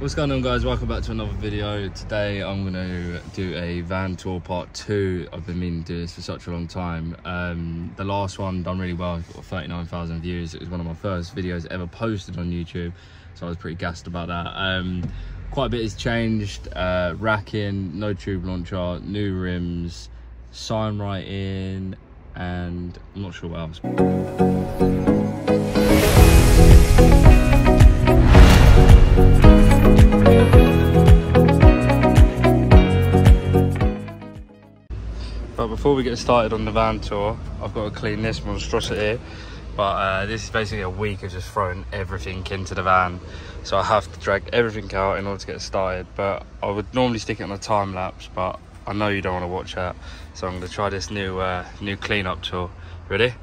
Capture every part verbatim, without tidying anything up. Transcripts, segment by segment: What's going on, guys? Welcome back to another video. Today I'm gonna do a van tour part two. I've been meaning to do this for such a long time. Um, the last one done really well, got thirty-nine thousand views. It was one of my first videos ever posted on YouTube, so I was pretty gassed about that. Um, quite a bit has changed. Uh, racking, no tube launcher, new rims, sign writing, and I'm not sure what else. But before we get started on the van tour, I've got to clean this monstrosity. But uh, this is basically a week of just throwing everything into the van, so I have to drag everything out in order to get started. But I would normally stick it on a time lapse, but I know you don't want to watch that, so I'm going to try this new uh, new cleanup tour. Ready?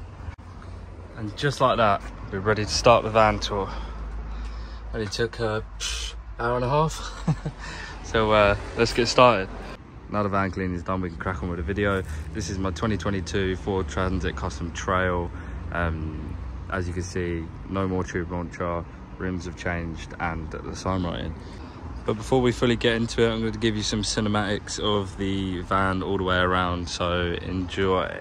And just like that, we're ready to start the van tour. Only took an uh, hour and a half, so uh, let's get started. Now the van cleaning is done, we can crack on with the video. This is my twenty twenty-two Ford Transit Custom Trail. Um, as you can see, no more tube launcher, rims have changed, and the sign writing. But before we fully get into it, I'm going to give you some cinematics of the van all the way around, so enjoy.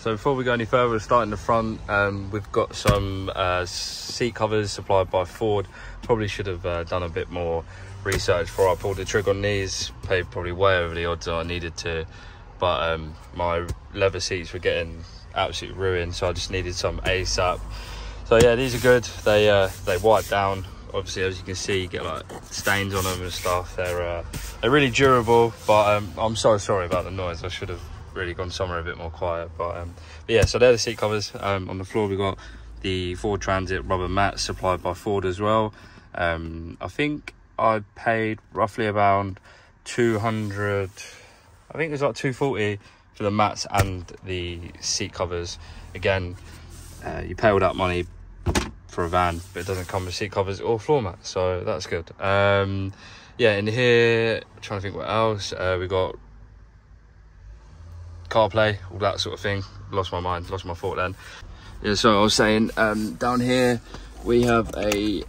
So before we go any further, we're starting the front. Um, we've got some uh, seat covers supplied by Ford. Probably should have uh, done a bit more research before I pulled the trigger on these. Paid probably way over the odds that I needed to, but um, my leather seats were getting absolutely ruined, so I just needed some ASAP. So yeah, these are good. They uh, they wipe down. Obviously, as you can see, you get like stains on them and stuff. They're uh, they're really durable, but um, I'm so sorry about the noise. I should have really gone somewhere a bit more quiet, but, um, but yeah, so they're the seat covers. Um, on the floor we got the Ford Transit rubber mats supplied by Ford as well. um, I think I paid roughly around two hundred, I think it was like two forty for the mats and the seat covers. Again, uh, you pay all that money for a van, but it doesn't come with seat covers or floor mats, so that's good. Um, yeah, in here, I'm trying to think what else. Uh, we got CarPlay, all that sort of thing. Lost my mind, lost my thought then. Yeah, so I was saying, um, down here we have a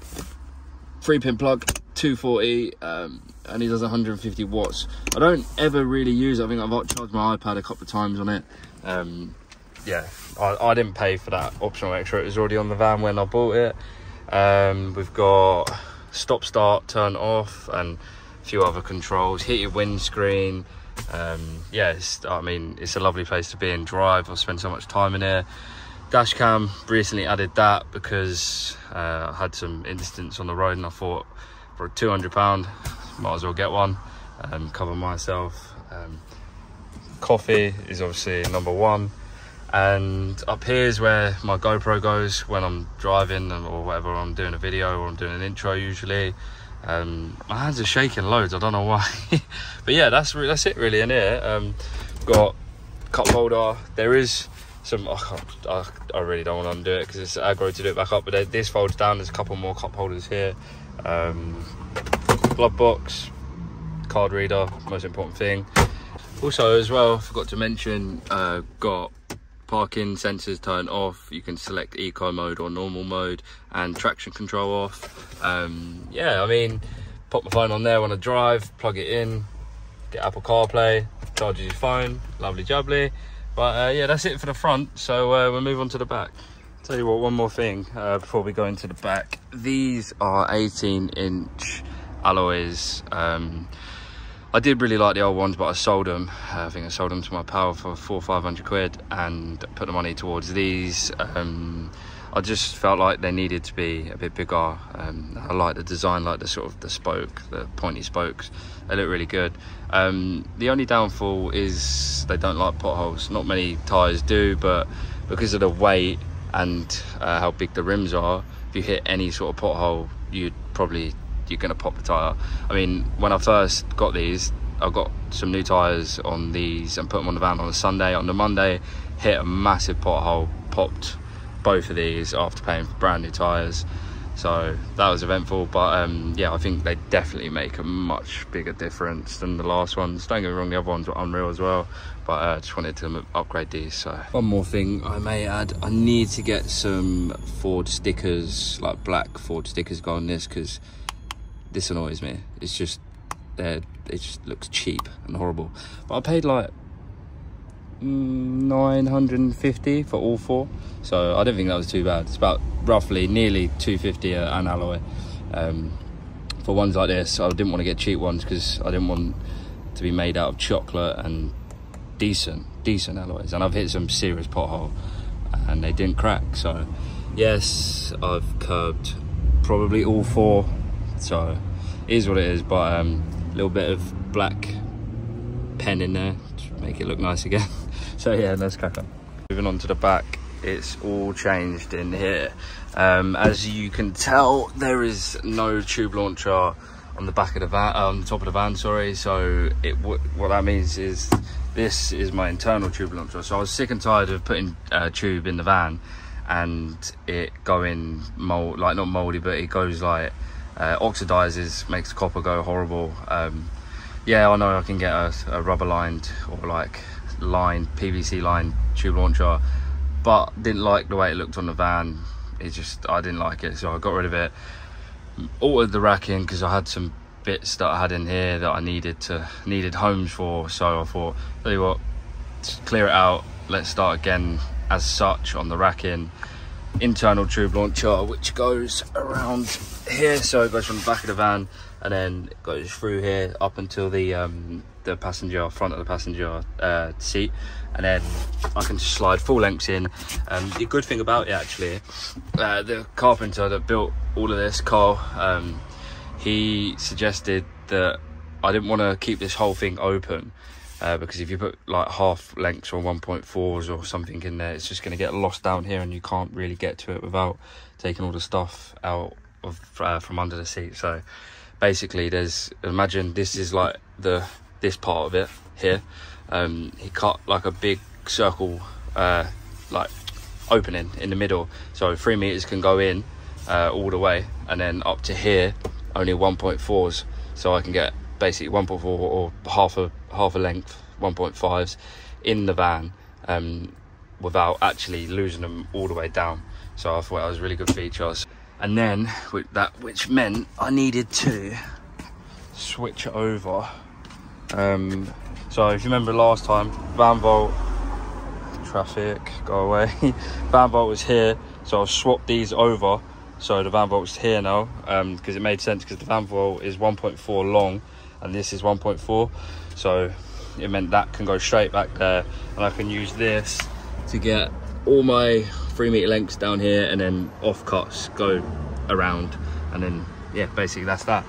three pin plug, two forty, um, and it does one hundred fifty watts. I don't ever really use it. I think I've charged my iPad a couple of times on it. Um, yeah, I, I didn't pay for that optional extra. It was already on the van when I bought it. Um, we've got stop, start, turn off, and a few other controls. Hit your windscreen. Um yeah, it's, I mean, it's a lovely place to be and drive. I've spent so much time in here. Dash cam, recently added that because uh, I had some incidents on the road and I thought for two hundred pound might as well get one and cover myself. Um, coffee is obviously number one, and up here is where my GoPro goes when I'm driving or whatever. I'm doing a video or I'm doing an intro usually. Um, my hands are shaking loads, I don't know why. But yeah, that's that's it really in here. Um, got cup holder. There is some, oh, I, I really don't want to undo it because it's aggro to do it back up, but they, this folds down. There's a couple more cup holders here. Um, glove box, card reader, most important thing. Also as well, forgot to mention, uh, got parking sensors turned off. You can select eco mode or normal mode, and traction control off. Um, yeah, I mean, pop my phone on there when I drive, plug it in, get Apple CarPlay, charges your phone, lovely jubbly. But uh, yeah, that's it for the front, so uh, we'll move on to the back. Tell you what, one more thing uh, before we go into the back. These are eighteen inch alloys. Um, I did really like the old ones, but I sold them. I think I sold them to my pal for four or five hundred quid and put the money towards these. Um, I just felt like they needed to be a bit bigger. Um, I like the design, like the sort of the spoke, the pointy spokes. They look really good. Um, the only downfall is they don't like potholes. Not many tyres do, but because of the weight and uh, how big the rims are, if you hit any sort of pothole, you'd probably, you're gonna pop the tire. I mean, when I first got these, I got some new tires on these and put them on the van on a Sunday. On the Monday, hit a massive pothole, popped both of these after paying for brand new tires. So that was eventful, but um yeah, I think they definitely make a much bigger difference than the last ones. Don't get me wrong, the other ones were unreal as well, but I uh, just wanted to upgrade these. So one more thing I may add, I need to get some Ford stickers, like black Ford stickers, go on this, because this annoys me. It's just there, it just looks cheap and horrible. But I paid like nine hundred and fifty for all four, so I don't think that was too bad. It's about roughly nearly two fifty an alloy um for ones like this. I didn't want to get cheap ones because I didn't want to be made out of chocolate, and decent decent alloys. And I've hit some serious pothole and they didn't crack. So yes, I've curbed probably all four, so it is what it is. But um a little bit of black pen in there to make it look nice again. So yeah, let's crack on. Moving on to the back, it's all changed in here. Um as you can tell, there is no tube launcher on the back of the van, on the top of the van, sorry. So it what that means is this is my internal tube launcher. So I was sick and tired of putting a tube in the van and it going mold, like not moldy, but it goes like uh, oxidizes, makes copper go horrible. um Yeah, I know I can get a, a rubber lined or like lined P V C lined tube launcher, but didn't like the way it looked on the van. It just, I didn't like it, so I got rid of it. Altered the racking because I had some bits that I had in here that I needed to needed homes for. So I thought, tell you what, just clear it out. Let's start again as such on the racking. Internal tube launcher, which goes around here, so it goes from the back of the van and then goes through here up until the um the passenger front of the passenger uh seat, and then I can just slide full lengths in. Um the good thing about it, actually, uh the carpenter that built all of this, Carl, um he suggested that I didn't want to keep this whole thing open, Uh, because if you put like half lengths or one point fours or something in there, it's just going to get lost down here and you can't really get to it without taking all the stuff out of uh, from under the seat. So basically, there's, imagine this is like the this part of it here. Um he cut like a big circle uh like opening in the middle, so three meters can go in uh, all the way, and then up to here only one point fours, so I can get basically one point four or half a half a length one point fives in the van um without actually losing them all the way down. So I thought that was really good features. And then with that, which meant I needed to switch over. Um so if you remember last time, Van Vault traffic go away Van Vault was here, so I've swapped these over. So the Van Vault's here now, um because it made sense, because the Van Vault is one point four long and this is one point four, so it meant that can go straight back there, and I can use this to get all my three meter lengths down here, and then off cuts go around, and then yeah, basically that's that.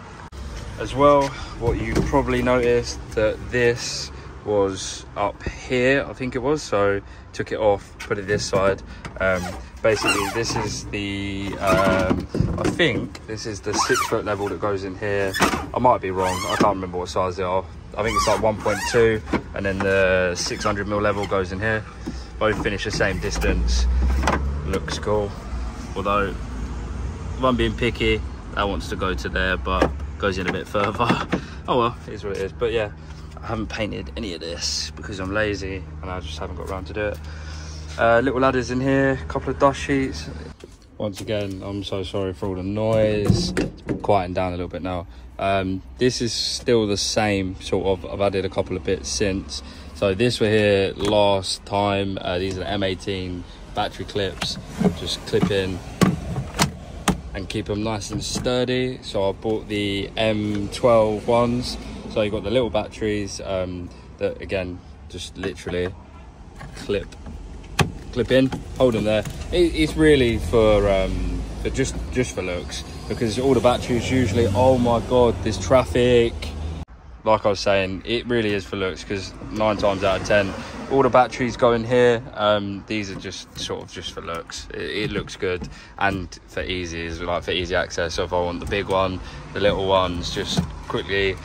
As well, what you probably noticed, that this was up here, I think it was, so took it off, put it this side. Um basically this is the um I think this is the six foot level that goes in here. I might be wrong, I can't remember what size they are. I think it's like one point two, and then the six hundred mil level goes in here. Both finish the same distance, looks cool. Although if I'm being picky, that wants to go to there but goes in a bit further. Oh well, it is what it is. But yeah, I haven't painted any of this because I'm lazy and I just haven't got around to do it. Uh, little ladders in here, a couple of dust sheets. Once again, I'm so sorry for all the noise. It's quieting down a little bit now. Um, this is still the same sort of, I've added a couple of bits since. So this were here last time. Uh, these are the M eighteen battery clips. Just clip in and keep them nice and sturdy. So I bought the M twelve ones. So you've got the little batteries um, that, again, just literally clip, clip in, hold them there. It, it's really for, um, for just just for looks, because all the batteries usually, oh my god, there's traffic. Like I was saying, it really is for looks, because nine times out of ten, all the batteries go in here. Um these are just sort of just for looks. It, it looks good and for easy, like for easy access. So if I want the big one, the little ones, just quickly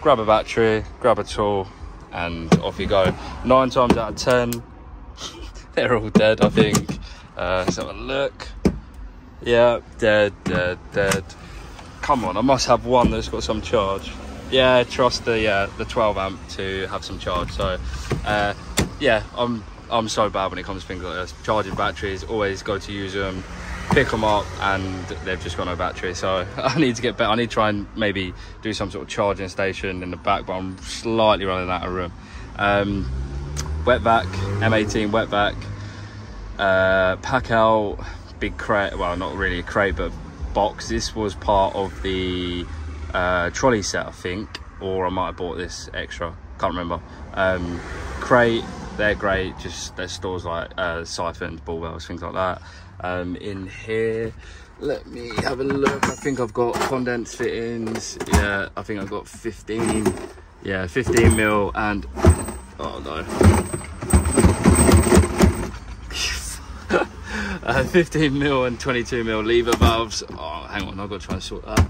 grab a battery, grab a tool, and off you go. Nine times out of ten they're all dead, I think. Uh let's have a look. Yeah, dead dead dead. Come on, I must have one that's got some charge. Yeah, trust the uh, the twelve amp to have some charge. So uh yeah, i'm i'm so bad when it comes to things like this. Charging batteries, always go to use them, pick them up, and they've just got no battery. So I need to get better. I need to try and maybe do some sort of charging station in the back, but I'm slightly running out of room. Um wet vac, M eighteen wet vac, uh Packout big crate, well not really a crate but box. This was part of the uh trolley set, I think, or I might have bought this extra, can't remember. Um crate, they're great, just their stores like uh siphons, ball wells, things like that. Um in here, let me have a look. I think I've got condensed fittings. Yeah, I think I've got fifteen, yeah, fifteen mil, and oh no, uh, fifteen mil and twenty-two mil lever valves. Oh, hang on, I've got to try and sort that.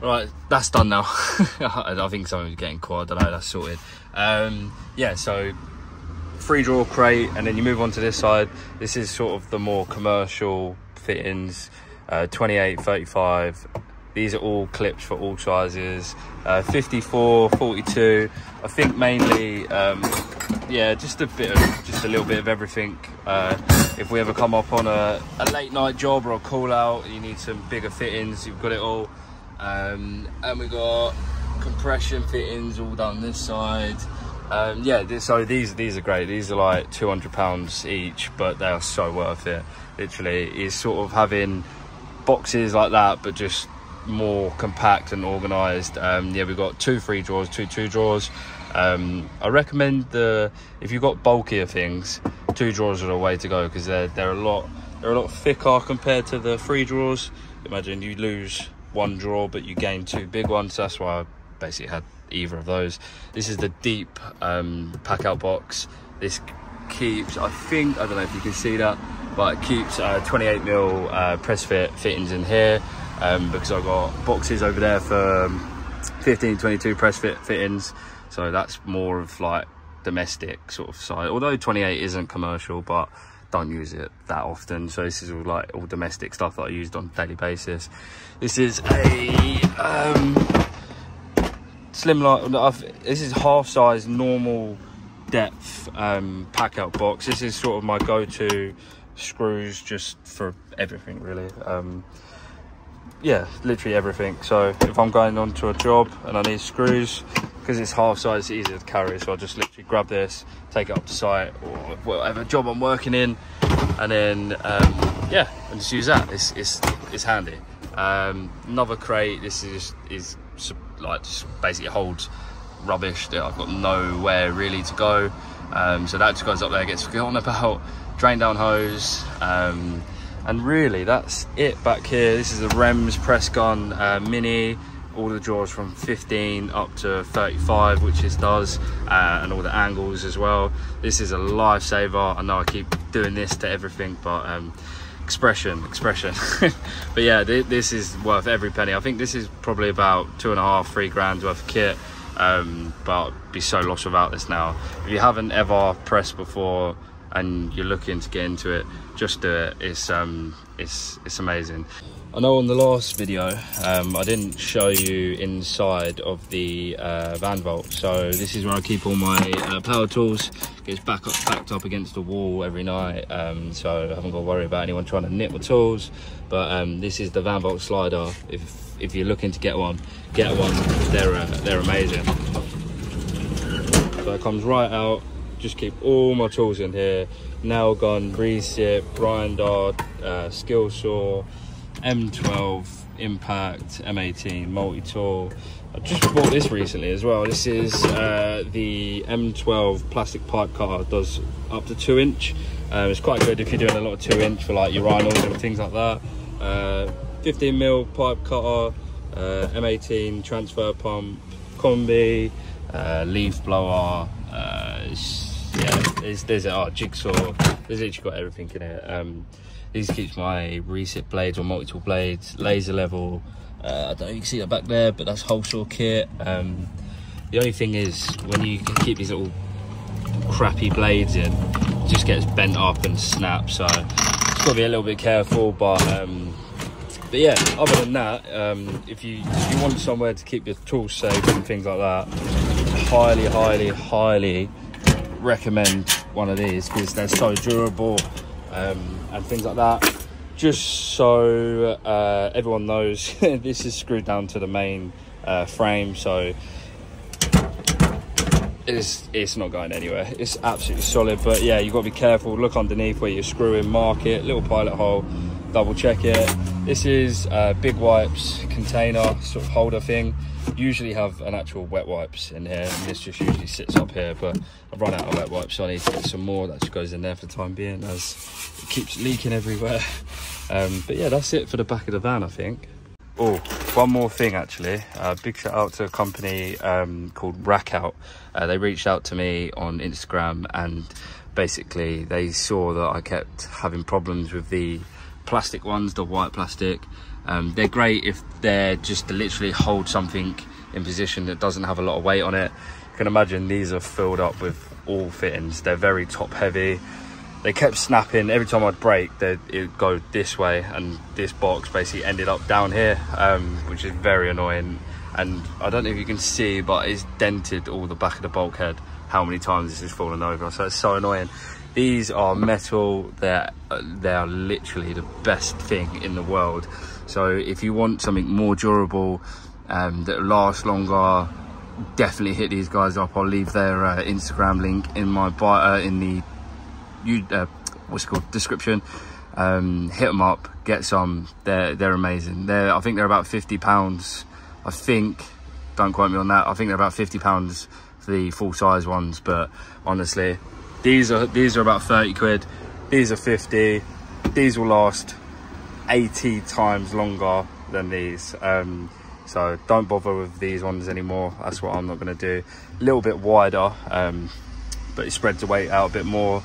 Right, that's done now. I think something's getting quiet. I don't know, that's sorted. Um, yeah, so free drawer crate, and then you move on to this side. This is sort of the more commercial fittings, uh, twenty-eight, thirty-five. These are all clips for all sizes, uh, fifty-four, forty-two. I think mainly, um, yeah, just a bit of, just a little bit of everything. Uh, if we ever come up on a, a late night job or a call out, you need some bigger fittings, you've got it all. Um, and we got compression fittings all down this side. Um, yeah, this, so these these are great. These are like two hundred pounds each, but they are so worth it. Literally, it's sort of having boxes like that, but just more compact and organised. Um, yeah, we've got two free drawers, two two drawers. Um, I recommend the if you've got bulkier things, two drawers are the way to go, because they're they're a lot they're a lot thicker compared to the free drawers. Imagine you lose one drawer but you gain two big ones. That's why I basically had either of those. This is the deep um Packout box. This keeps, I think, I don't know if you can see that, but it keeps uh, twenty-eight mil uh, press fit fittings in here, um because I've got boxes over there for um, fifteen, twenty-two press fit fittings. So that's more of like domestic sort of side, although twenty-eight isn't commercial, but don't use it that often. So this is all like all domestic stuff that I used on a daily basis. This is a um slimline, I've, this is half size normal depth um Packout box. This is sort of my go-to screws just for everything really. Um yeah, literally everything. So if I'm going on to a job and I need screws, because it's half size, it's easier to carry. So I'll just literally grab this, take it up to site or whatever job I'm working in, and then um yeah, and just use that. It's it's it's handy. Um another crate, this is is like just basically holds rubbish that I've got nowhere really to go. Um so that just goes up there, gets forgotten about. Drain down hose, um and really that's it back here. This is the REMS press gun uh, mini, all the drawers from fifteen up to thirty-five, which this does, uh, and all the angles as well. This is a lifesaver. I know I keep doing this to everything, but um expression expression but yeah, th this is worth every penny. I think this is probably about two and a half three grand worth of kit, um but I'd be so lost without this now. If you haven't ever pressed before and you're looking to get into it, just do it. It's um it's it's amazing. I know on the last video um I didn't show you inside of the uh Van Vault. So this is where I keep all my uh, power tools. Gets back up packed up against the wall every night, um so I haven't got to worry about anyone trying to nip my tools. But um this is the Van Vault slider. If if you're looking to get one, get one. They're uh, they're amazing. So it comes right out. Just keep all my tools in here. Nail gun, recip, grinder, uh, skill saw, M twelve, impact, M eighteen, multi-tool. I just bought this recently as well. This is uh, the M twelve plastic pipe cutter. It does up to two inch. Um, it's quite good if you're doing a lot of two inch for like urinals and things like that. Uh, fifteen mil pipe cutter, uh, M eighteen transfer pump, combi, uh, leaf blower, uh, yeah, there's there's our jigsaw. There's literally got everything in it. Um, these keeps my reset blades or multi-tool blades, laser level. Uh, I don't know if you can see that back there, but that's whole saw kit. Um, the only thing is when you can keep these little crappy blades in, it just gets bent up and snaps. So it's got to be a little bit careful, but. Um, But yeah, other than that, um, if you if you want somewhere to keep your tools safe and things like that, highly, highly, highly recommend one of these because they're so durable um, and things like that. Just so uh, everyone knows, this is screwed down to the main uh, frame, so it's it's not going anywhere. It's absolutely solid. But yeah, you've got to be careful. Look underneath where you're screwing, mark it, little pilot hole. Double check it. This is a big wipes container sort of holder thing. Usually have an actual wet wipes in here. This just usually sits up here, but I've run out of wet wipes, so I need to get some more. That just goes in there for the time being as it keeps leaking everywhere. Um, but yeah, that's it for the back of the van, I think. Oh, one more thing actually. Uh, big shout out to a company um, called Packout. Uh, they reached out to me on Instagram and basically they saw that I kept having problems with the plastic ones, the white plastic. Um, they're great if they're just to literally hold something in position that doesn't have a lot of weight on it. You can imagine these are filled up with all fittings. They're very top heavy. They kept snapping. Every time I'd break, they'd it'd go this way and this box basically ended up down here, um, which is very annoying. And I don't know if you can see, but it's dented all the back of the bulkhead, how many times this has fallen over. So it's so annoying. These are metal. They're they are literally the best thing in the world. So if you want something more durable um, that lasts longer, definitely hit these guys up. I'll leave their uh, Instagram link in my bio, uh, in the you uh, what's it called description. Um, hit them up, get some. They're they're amazing. They're I think they're about fifty pounds. I think. Don't quote me on that. I think they're about fifty pounds for the full size ones. But honestly. These are these are about thirty quid, these are fifty, these will last eighty times longer than these. Um, so don't bother with these ones anymore, that's what I'm not gonna do. A little bit wider, um, but it spreads the weight out a bit more.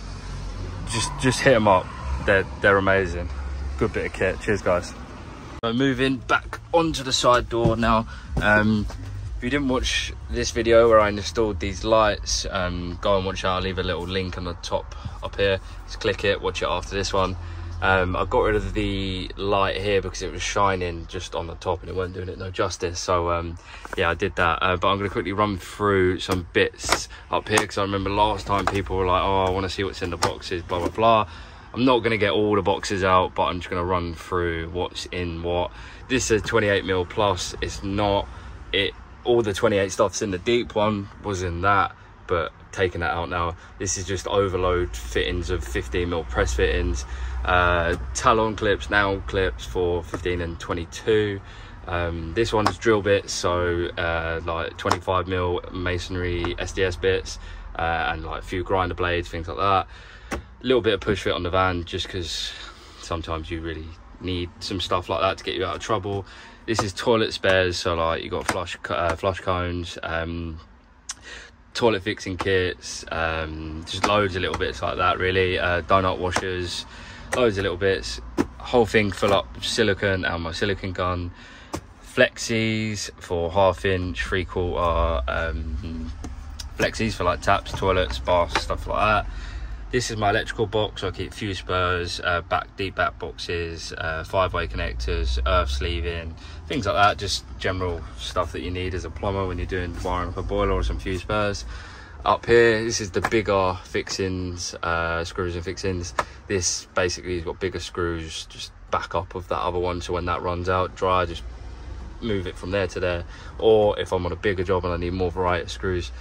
Just just hit them up, they're, they're amazing. Good bit of kit, cheers guys. So moving back onto the side door now. Um, If you didn't watch this video where I installed these lights, um, go and watch it. I'll leave a little link on the top up here. Just click it, watch it after this one. Um, I got rid of the light here because it was shining just on the top and it wasn't doing it no justice. So um, yeah, I did that. Uh, but I'm going to quickly run through some bits up here because I remember last time people were like, oh, I want to see what's in the boxes, blah, blah, blah. I'm not going to get all the boxes out, but I'm just going to run through what's in what. This is a twenty-eight mil plus. It's not... it. All the twenty-eight stuff's in the deep one, was in that, but taking that out now. This is just overload fittings of fifteen mil press fittings, uh, talon clips, nail clips for fifteen and twenty-two. Um, this one's drill bits, so uh, like twenty-five mil masonry S D S bits, uh, and like a few grinder blades, things like that. A little bit of push fit on the van, just because sometimes you really need some stuff like that to get you out of trouble. This is toilet spares, so like you got flush uh, flush cones, um, toilet fixing kits, um, just loads of little bits like that really. Uh, donut washers, loads of little bits. Whole thing full up silicone and my silicone gun. Flexies for half inch, three quarter, um, flexies for like taps, toilets, baths, stuff like that. This is my electrical box. I keep fuse spurs, uh, back deep back boxes, uh, five-way connectors, earth sleeving, things like that. Just general stuff that you need as a plumber when you're doing wiring up a boiler or some fuse spurs. Up here, this is the bigger fixings, uh, screws and fixings. This basically has got bigger screws, just back up of that other one. So when that runs out dry, just move it from there to there. Or if I'm on a bigger job and I need more variety of screws,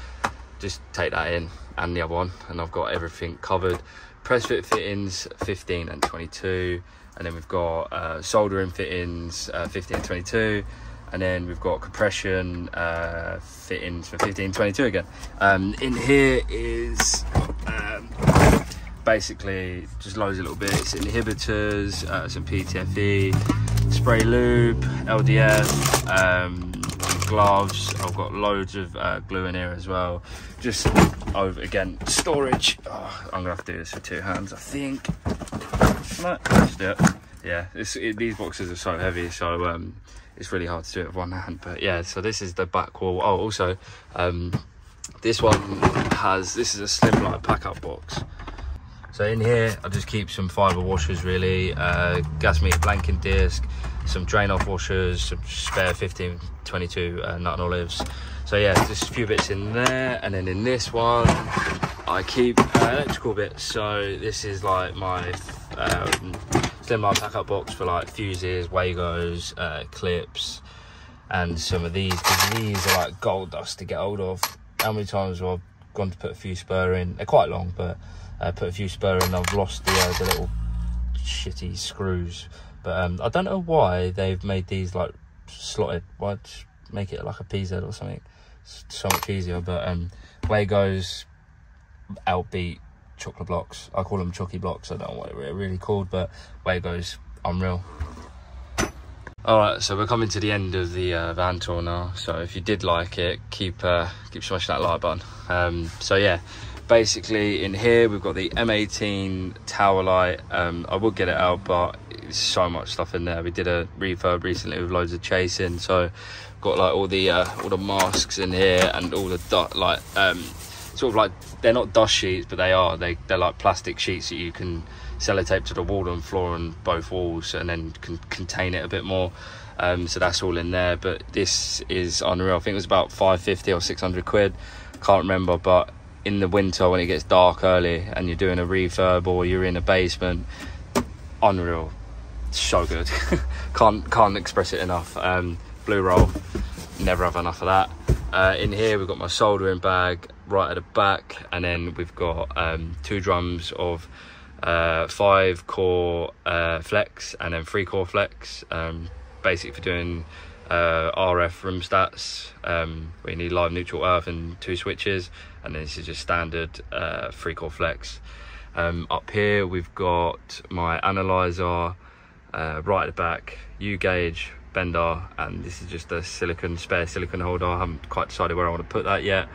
just take that in and the other one, and I've got everything covered. Press fit fittings fifteen and twenty-two, and then we've got uh, soldering fittings uh, fifteen and twenty-two, and then we've got compression uh, fittings for fifteen and twenty-two again. Um, in here is um, basically just loads of little bits, inhibitors, uh, some P T F E, spray lube, L D F, um, gloves. I've got loads of uh, glue in here as well. Just Oh, again, storage. Oh, I'm gonna have to do this with two hands, I think. No, let's do it. Yeah, it's, it, these boxes are so heavy, so um, it's really hard to do it with one hand. But yeah, so this is the back wall. Oh, also, um, this one has, this is a slimline pack-up box. So in here, I just keep some fibre washers really, uh, gas meter blanking disc, some drain off washers, some spare fifteen twenty-two uh, nut and olives. So yeah, just a few bits in there. And then in this one, I keep uh, electrical bits. So this is like my um, slimline pack-up box for like fuses, Wagos, uh, clips, and some of these, because these are like gold dust to get hold of. How many times have I gone to put a fuse spur in? They're quite long, but... Uh, put a few spur in. I've lost the, uh, the little shitty screws, but um, I don't know why they've made these like slotted. Why make it like a P Z or something? It's so much easier. But um, Wago's outbeat chocolate blocks. I call them chocky blocks. I don't know what they're really called, but Wago's unreal. All right, so we're coming to the end of the uh, van tour now. So if you did like it, keep uh, keep smashing that like button. Um, so yeah. Basically in here we've got the M eighteen tower light. um I would get it out, but it's so much stuff in there. We did a refurb recently with loads of chasing, so got like all the uh all the masks in here and all the dust, like um sort of like, they're not dust sheets, but they are they they're like plastic sheets that you can sellotape to the wall and floor and both walls, and then can contain it a bit more. Um so that's all in there, but this is unreal. I think it was about five fifty or six hundred quid, can't remember. But in the winter when it gets dark early and you're doing a refurb or you're in a basement, unreal, so good. can't can't express it enough. Um blue roll, never have enough of that. Uh in here we've got my soldering bag right at the back, and then we've got um two drums of uh five core uh flex and then three core flex, um basic for doing uh R F R E M S stats. Um we need live, neutral, earth and two switches, and then this is just standard uh three core flex. Um up here we've got my analyzer uh right at the back, U gauge bender, and this is just a silicon spare silicon holder. I haven't quite decided where I want to put that yet.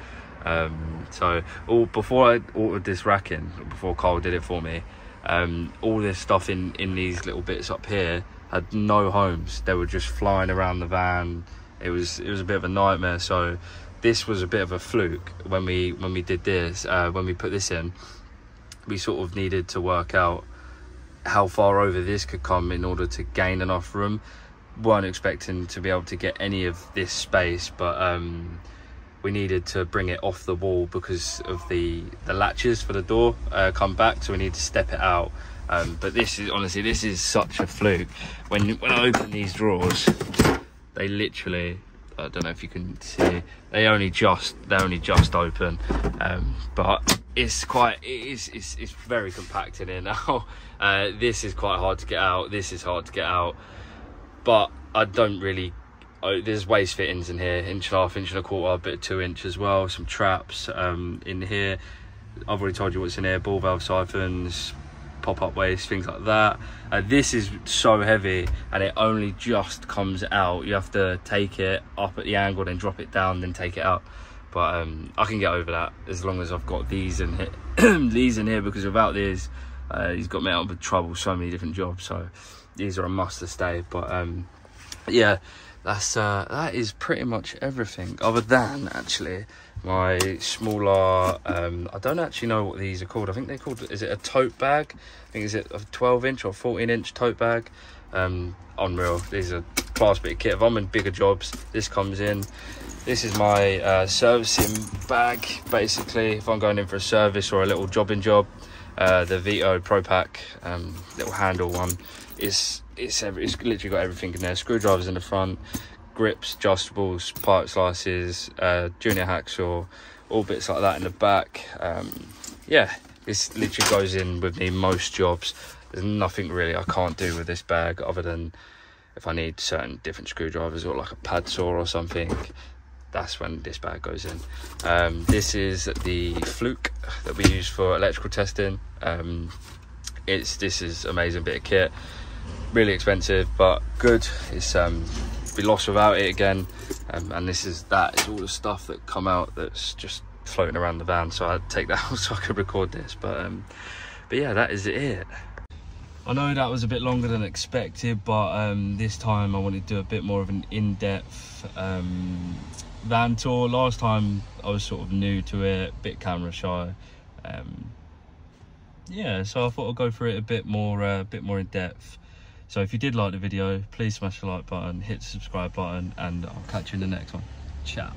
Um so all before I ordered this racking, before Carl did it for me, um all this stuff in in these little bits up here had no homes. They were just flying around the van. It was it was a bit of a nightmare. So this was a bit of a fluke when we when we did this. Uh, when we put this in, we sort of needed to work out how far over this could come in order to gain enough room. Weren't expecting to be able to get any of this space, but um, we needed to bring it off the wall because of the the latches for the door uh, come back. So we need to step it out. Um, but this is honestly, this is such a fluke. When when I open these drawers, they literally, I don't know if you can see, they only just they only just open. Um, but it's quite it is it's, it's very compact in here now. Uh, this is quite hard to get out. This is hard to get out. But I don't really. Oh, there's waist fittings in here, inch and a half, inch and a quarter, a bit of two inch as well. Some traps um, in here. I've already told you what's in here: ball valve siphons, pop-up waste, things like that. Uh, this is so heavy and it only just comes out. You have to take it up at the angle, then drop it down, then take it out. But um I can get over that as long as I've got these in here. These in here, because without these uh, he's got me out of trouble so many different jobs. So these are a must to stay. But um yeah, that's uh that is pretty much everything, other than actually my smaller um I don't actually know what these are called. I think they're called, is it a tote bag? I think, is it a twelve inch or fourteen inch tote bag? Um unreal. These are class bit of kit. If I'm in bigger jobs, this comes in. This is my uh servicing bag, basically if I'm going in for a service or a little jobbing job. Uh the Vito Pro Pack, um little handle one. It's it's every, it's literally got everything in there. Screwdrivers in the front, grips, adjustables, pipe slices, uh, junior hacksaw, all bits like that in the back. Um, yeah, this literally goes in with me most jobs. There's nothing really I can't do with this bag, other than if I need certain different screwdrivers or like a pad saw or something. That's when this bag goes in. Um, this is the Fluke that we use for electrical testing. Um, it's this is amazing bit of kit. Really expensive, but good. It's um be lost without it again. Um, and this is that. It's all the stuff that come out that's just floating around the van, so I'd take that out so I could record this. But um but yeah, that is it. I know that was a bit longer than expected, but um this time I wanted to do a bit more of an in-depth um van tour. Last time I was sort of new to it, a bit camera shy. Um yeah, so I thought I'd go through it a bit more uh, a bit more in depth. So if you did like the video, please smash the like button, hit the subscribe button, and I'll catch you in the next one. Ciao.